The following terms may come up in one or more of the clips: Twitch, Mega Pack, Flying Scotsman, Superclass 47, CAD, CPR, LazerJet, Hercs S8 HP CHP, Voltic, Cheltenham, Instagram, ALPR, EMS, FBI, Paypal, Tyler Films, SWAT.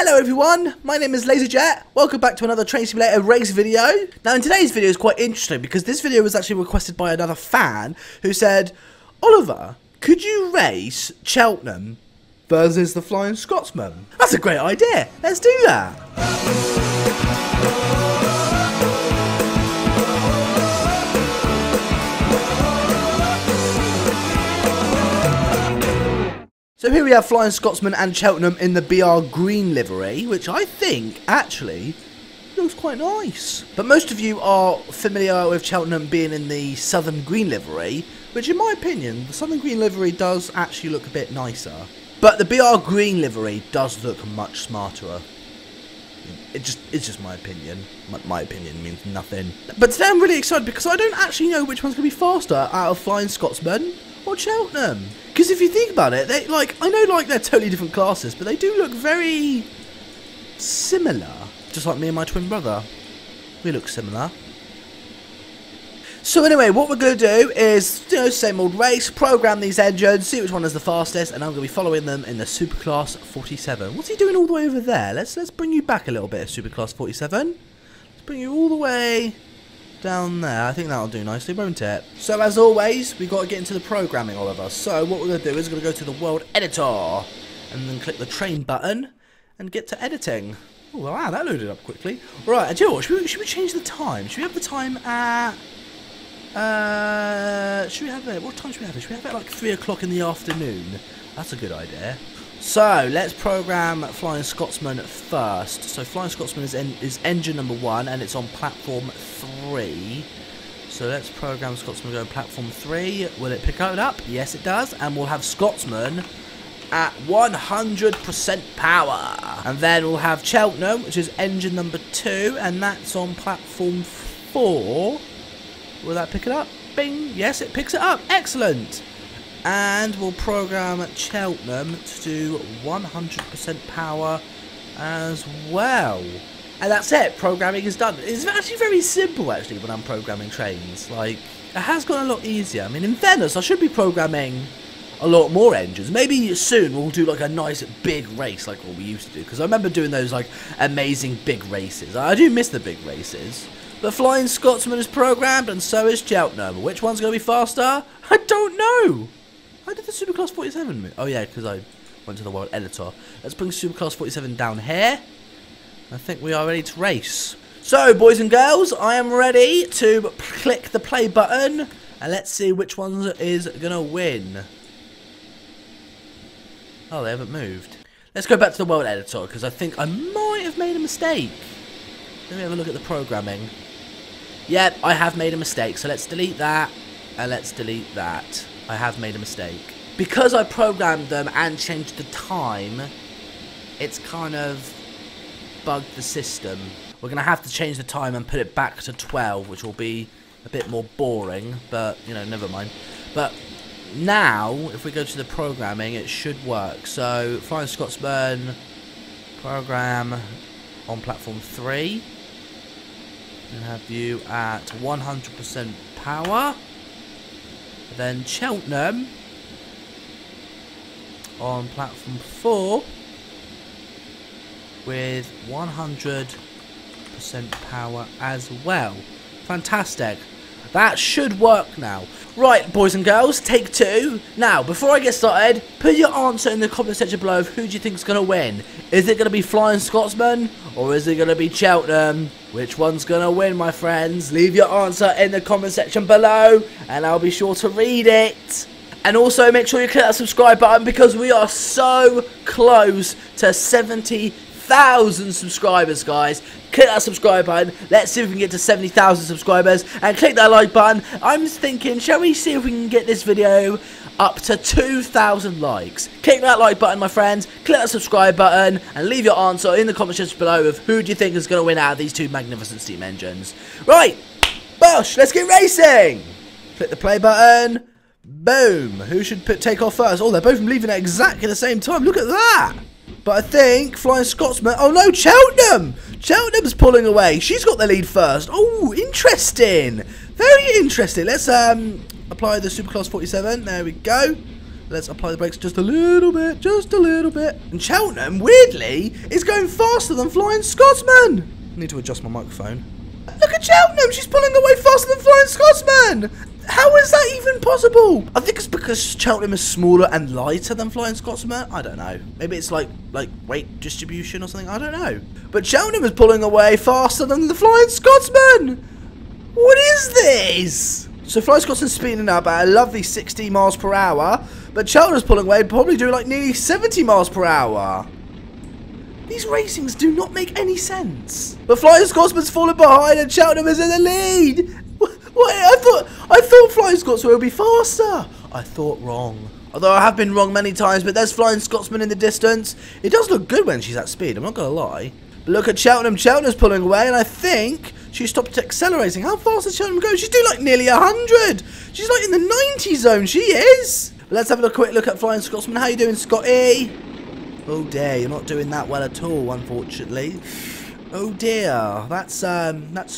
Hello everyone, my name is LazerJet, welcome back to another Train Simulator race video. Now in today's video is quite interesting because this video was actually requested by another fan who said, Oliver, could you race Cheltenham versus the Flying Scotsman? That's a great idea, let's do that. So here we have Flying Scotsman and Cheltenham in the BR green livery, which I think actually looks quite nice. But most of you are familiar with Cheltenham being in the southern green livery, which in my opinion, the southern green livery does actually look a bit nicer. But the BR green livery does look much smarter. It's just my opinion. My opinion means nothing. But today I'm really excited because I don't actually know which one's going to be faster out of Flying Scotsman or Cheltenham. Because if you think about it, they I know they're totally different classes, but they do look very similar. Just like me and my twin brother, we look similar. So anyway, what we're gonna do is, you know, same old race, program these engines, see which one is the fastest, and I'm gonna be following them in the Superclass 47. What's he doing all the way over there? Let's bring you back a little bit, Superclass 47. Let's bring you all the way down there. I think that'll do nicely, won't it? So as always, we've got to get into the programming, Oliver. So what we're going to do is we're going to go to the world editor and then click the train button and get to editing. Oh wow, that loaded up quickly. Right, and you know what, should we change the time? Should we have the time at what time should we have it? Should we have it at like 3 o'clock in the afternoon? That's a good idea. So let's program Flying Scotsman first. So Flying Scotsman is engine number 1 and it's on platform 3. So let's program Scotsman to go on platform 3. Will it pick it up? Yes, it does. And we'll have Scotsman at 100% power. And then we'll have Cheltenham, which is engine number 2, and that's on platform 4. Will that pick it up? Bing! Yes, it picks it up. Excellent. And we'll program Cheltenham to do 100% power as well. And that's it, programming is done. It's actually very simple, actually, when I'm programming trains. Like, it has gone a lot easier. I mean, in Venice, I should be programming a lot more engines. Maybe soon we'll do, like, a nice big race, like what we used to do. Because I remember doing those, like, amazing big races. I do miss the big races. The Flying Scotsman is programmed, and so is Cheltenham. Which one's going to be faster? I don't know. I did the Superclass 47 move. Oh yeah, because I went to the world editor. Let's bring Superclass 47 down here. I think we are ready to race. So, boys and girls, I am ready to click the play button. And let's see which one is going to win. Oh, they haven't moved. Let's go back to the world editor, because I think I might have made a mistake. Let me have a look at the programming. Yep, I have made a mistake. So let's delete that. And let's delete that. I have made a mistake. Because I programmed them and changed the time, it's kind of bugged the system. We're going to have to change the time and put it back to 12, which will be a bit more boring, but, you know, never mind. But now, if we go to the programming, it should work. So, Flying Scotsman, program on platform 3. And have you at 100% power. Then Cheltenham on platform 4 with 100% power as well. Fantastic. That should work now. Right, boys and girls, take 2. Now, before I get started, put your answer in the comment section below of who do you think is going to win. Is it going to be Flying Scotsman or is it going to be Cheltenham? Which one's going to win, my friends? Leave your answer in the comment section below, and I'll be sure to read it. And also, make sure you click that subscribe button, because we are so close to 70,000 subscribers, guys. Click that subscribe button. Let's see if we can get to 70,000 subscribers. And click that like button. I'm thinking, shall we see if we can get this video up to 2,000 likes. Click that like button, my friends. Click that subscribe button. And leave your answer in the comment section below of who do you think is going to win out of these two magnificent steam engines. Right. Bosh. Let's get racing. Click the play button. Boom. Who should take off first? Oh, they're both leaving at exactly the same time. Look at that. But I think Flying Scotsman... Oh, no. Cheltenham. Cheltenham's pulling away. She's got the lead first. Oh, interesting. Very interesting. Let's... Apply the Superclass 47. There we go. Let's apply the brakes just a little bit. And Cheltenham, weirdly, is going faster than Flying Scotsman. I need to adjust my microphone. Look at Cheltenham, she's pulling away faster than Flying Scotsman. How is that even possible? I think it's because Cheltenham is smaller and lighter than Flying Scotsman. I don't know. Maybe it's like weight distribution or something. I don't know. But Cheltenham is pulling away faster than the Flying Scotsman. What is this? So Flying Scotsman's speeding up at a lovely 60 miles per hour, but Cheltenham's pulling away, probably doing like nearly 70 miles per hour. These racings do not make any sense. But Flying Scotsman's fallen behind, and Cheltenham is in the lead. What? I thought Flying Scotsman would be faster. I thought wrong. Although I have been wrong many times, but there's Flying Scotsman in the distance. It does look good when she's at speed. I'm not gonna lie. But look at Cheltenham. Cheltenham's pulling away, and I think she stopped accelerating. How fast does Cheltenham go? She's doing like nearly 100. She's like in the 90 zone. She is. But let's have a quick look at Flying Scotsman. How you doing, Scotty? Oh dear, you're not doing that well at all, unfortunately. Oh dear, that's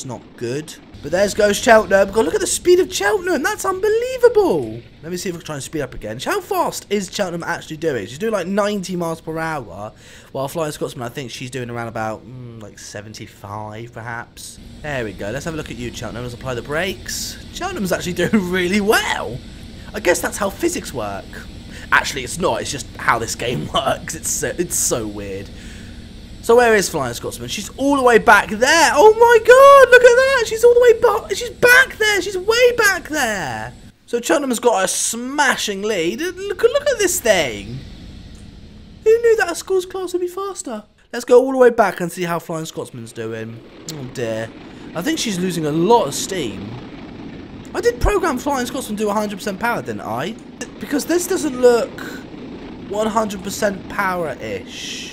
not good. But there goes Cheltenham. God, look at the speed of Cheltenham. That's unbelievable. Let me see if I can try and speed up again. How fast is Cheltenham actually doing? She's doing like 90 miles per hour, while Flying Scotsman, I think she's doing around about like 75, perhaps. There we go. Let's have a look at you, Cheltenham. Let's apply the brakes. Cheltenham's actually doing really well. I guess that's how physics work. Actually, it's not. It's just how this game works. It's so weird. So where is Flying Scotsman? She's all the way back there. Oh my god, look at that. She's all the way back. She's back there. She's way back there. So Cheltenham's got a smashing lead. Look at this thing. Who knew that a school's class would be faster? Let's go all the way back and see how Flying Scotsman's doing. Oh dear. I think she's losing a lot of steam. I did program Flying Scotsman to 100% power, didn't I? Because this doesn't look 100% power-ish.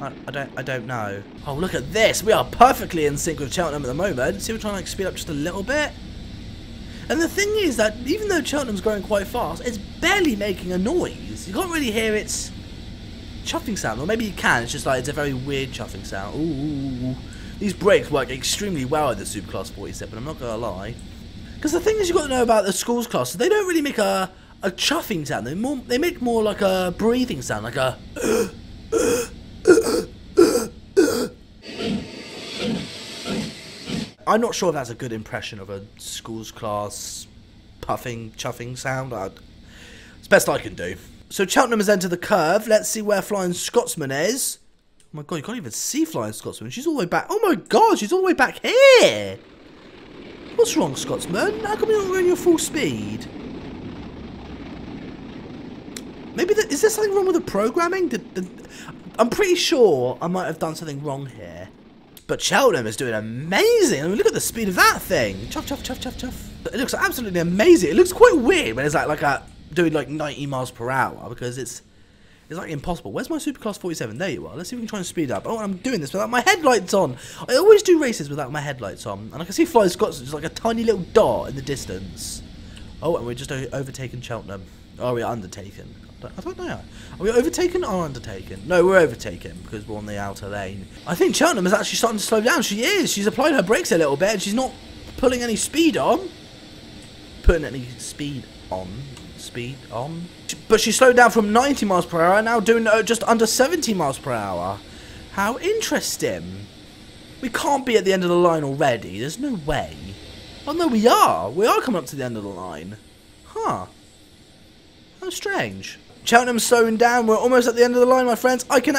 I don't know. Oh, look at this. We are perfectly in sync with Cheltenham at the moment. See, we're trying to like, speed up just a little bit. And the thing is that even though Cheltenham's going quite fast, it's barely making a noise. You can't really hear its chuffing sound. Or maybe you can. It's just like it's a very weird chuffing sound. Ooh. These brakes work extremely well at the Superclass 47, I'm not going to lie. Because the thing is you've got to know about the school's class, they don't really make a chuffing sound. They make more like a breathing sound, like a... I'm not sure if that's a good impression of a school's class puffing, chuffing sound. It's best I can do. So Cheltenham has entered the curve. Let's see where Flying Scotsman is. Oh my god, you can't even see Flying Scotsman. She's all the way back. Oh my god, she's all the way back here. What's wrong, Scotsman? How come you're not running your full speed? Maybe is there something wrong with the programming? I'm pretty sure I might have done something wrong here. But Cheltenham is doing amazing. I mean, look at the speed of that thing. Chuff, chuff, chuff, chuff, chuff. It looks absolutely amazing. It looks quite weird when it's like doing like 90 miles per hour because it's like impossible. Where's my Superclass 47? There you are. Let's see if we can try and speed up. Oh, I'm doing this without my headlights on. I always do races without my headlights on. And I can see Flying Scotsman just like a tiny little dot in the distance. Oh, and we're just overtaking Cheltenham. Oh, we're undertaken. I don't know. Are we overtaken or undertaken? No, we're overtaken because we're on the outer lane. I think Cheltenham is actually starting to slow down. She is. She's applied her brakes a little bit and she's not pulling any speed on. But she slowed down from 90 miles per hour and now doing just under 70 miles per hour. How interesting. We can't be at the end of the line already. There's no way. Oh, no, we are. We are coming up to the end of the line. Huh. How strange. Cheltenham's slowing down. We're almost at the end of the line, my friends. I can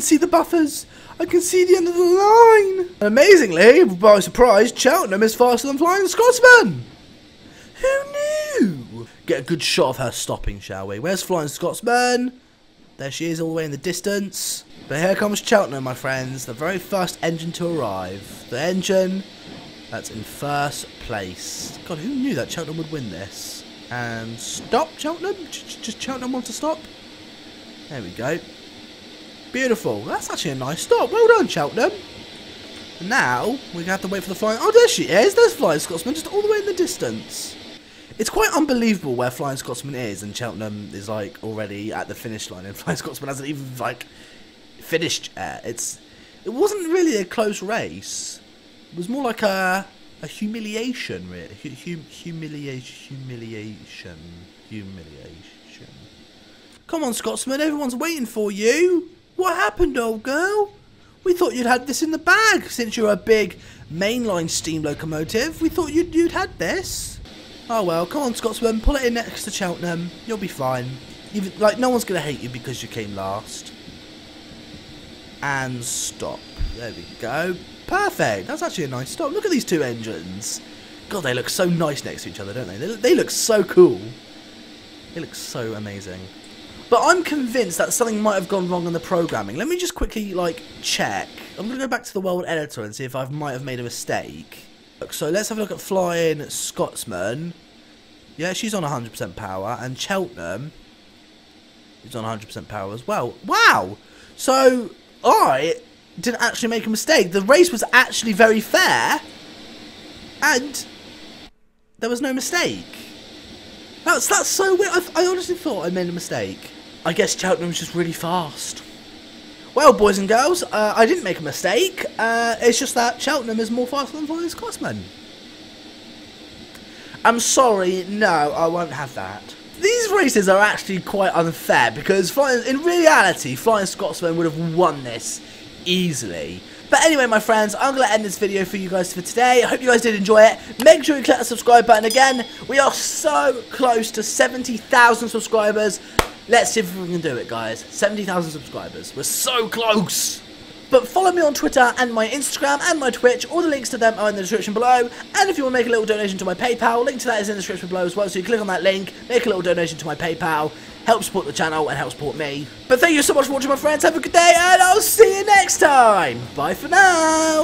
see the buffers. I can see the end of the line. And amazingly, by surprise, Cheltenham is faster than Flying Scotsman. Who knew? Get a good shot of her stopping, shall we? Where's Flying Scotsman? There she is all the way in the distance. But here comes Cheltenham, my friends. The very first engine to arrive. The engine that's in first place. God, who knew that Cheltenham would win this? And stop, Cheltenham. Just Cheltenham wants to stop. There we go. Beautiful. That's actually a nice stop. Well done, Cheltenham. Now, we're going to have to wait for the Flying... Oh, there she is. There's Flying Scotsman just all the way in the distance. It's quite unbelievable where Flying Scotsman is and Cheltenham is, like, already at the finish line and Flying Scotsman hasn't even, like, finished yet. It wasn't really a close race. It was more like a humiliation, really. Humiliation. Come on, Scotsman, everyone's waiting for you. What happened, old girl? We thought you'd had this in the bag, since you're a big mainline steam locomotive. We thought you'd had this. Oh well, come on, Scotsman, pull it in next to Cheltenham. You'll be fine. Even, like, no one's going to hate you because you came last. And stop. There we go. Perfect. That's actually a nice stop. Look at these two engines. God, they look so nice next to each other, don't they? They look so cool. They look so amazing. But I'm convinced that something might have gone wrong in the programming. Let me just quickly, like, check. I'm going to go back to the world editor and see if I might have made a mistake. So let's have a look at Flying Scotsman. Yeah, she's on 100% power. And Cheltenham is on 100% power as well. Wow! So I didn't actually make a mistake. The race was actually very fair. And there was no mistake. That's so weird. I honestly thought I made a mistake. I guess Cheltenham's just really fast. Well, boys and girls, I didn't make a mistake. It's just that Cheltenham is more faster than Flying Scotsman. I'm sorry, no, I won't have that. These races are actually quite unfair because, in reality, Flying Scotsman would have won this easily. But anyway, my friends, I'm going to end this video for you guys for today. I hope you guys did enjoy it. Make sure you click the subscribe button again. We are so close to 70,000 subscribers. Let's see if we can do it, guys. 70,000 subscribers. We're so close. But follow me on Twitter and my Instagram and my Twitch. All the links to them are in the description below. And if you want to make a little donation to my PayPal, link to that is in the description below as well. So you click on that link, make a little donation to my PayPal. Help support the channel and help support me. But thank you so much for watching, my friends. Have a good day and I'll see you next time. Bye for now.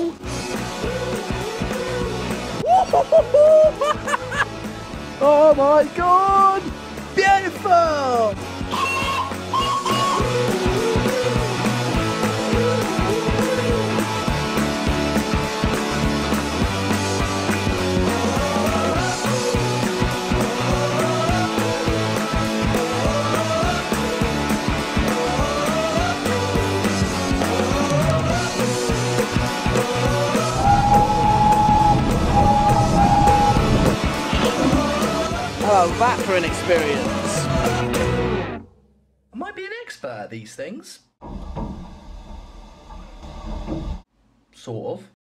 Oh my God. Beautiful. Oh, that for an experience. I might be an expert at these things. Sort of.